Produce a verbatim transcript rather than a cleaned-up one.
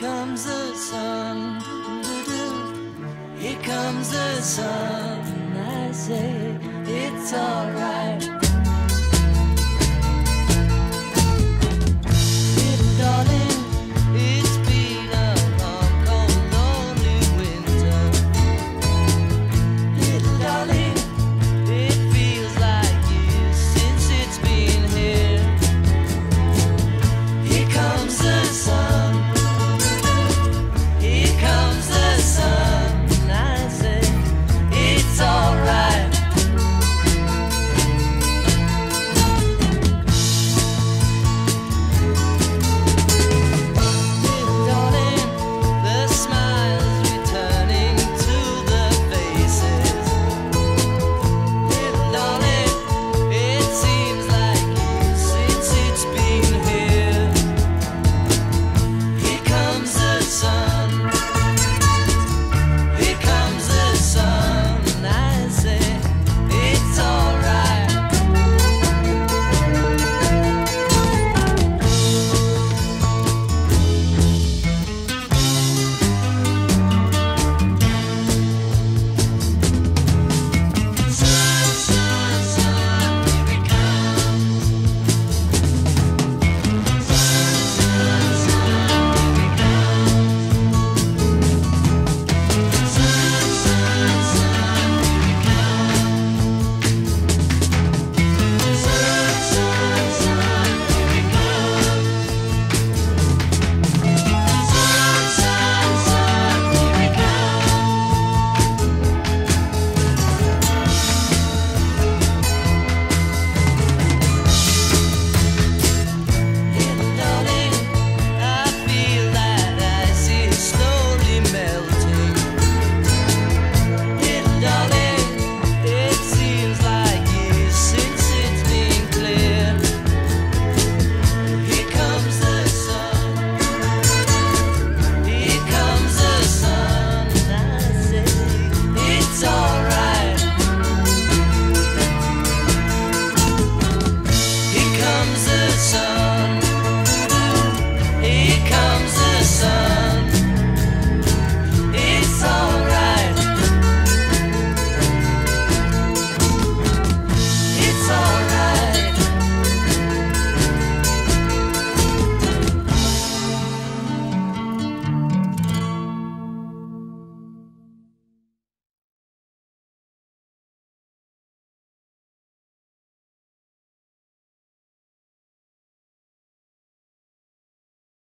comes the sun. Here comes the sun. And I say, it's alright.